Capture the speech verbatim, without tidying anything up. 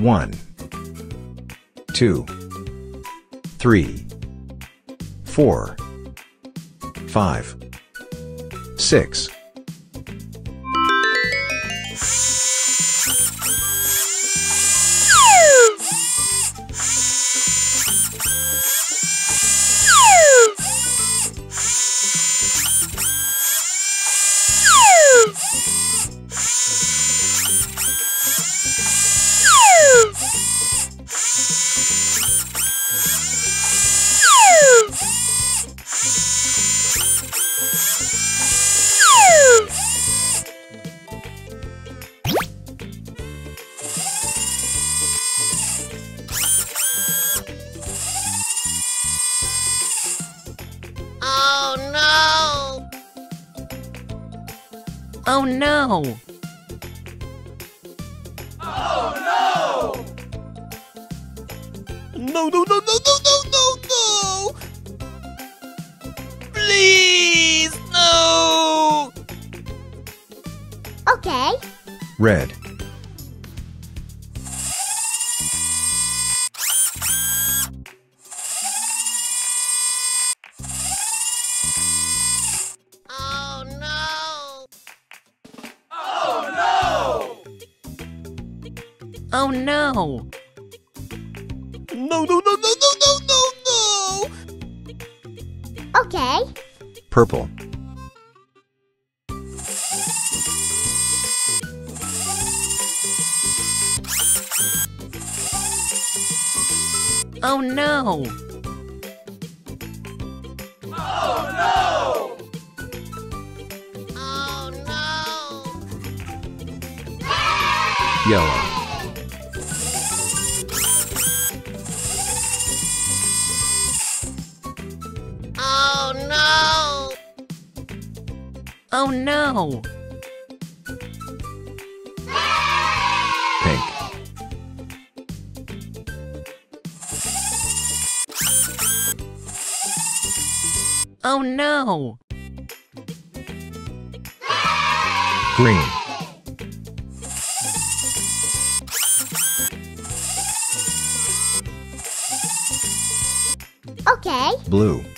one, two, three, four, five, six. Oh no! Oh no! No, no, no, no, no, no, no, no! Please, no! Okay. Red. Oh no! No, no, no, no, no, no, no, no! Okay. Purple. Oh no! Oh no! Oh no! Yellow. Oh no! Pink. Oh no! Green. Okay. Blue.